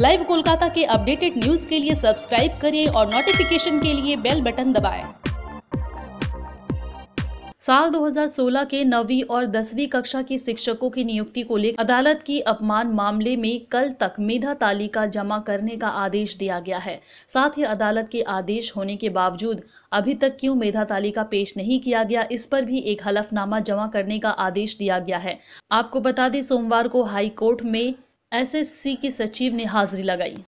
Live Kolkata के updated news के लिए सब्सक्राइब करें और नोटिफिकेशन के लिए बेल बटन दबाएं। साल 2016 के 9वीं और 10वीं कक्षा के शिक्षकों की नियुक्ति को लेकर अदालत की अपमान मामले में कल तक मेधा तालिका जमा करने का आदेश दिया गया है। साथ ही अदालत के आदेश होने के बावजूद अभी तक क्यों मेधा तालिका पेश नहीं किया गया, इस पर भी एक हलफनामा जमा करने का आदेश दिया गया है। आपको बता दें, सोमवार को हाई कोर्ट में SSC के सचिव ने हाजिरी लगाई।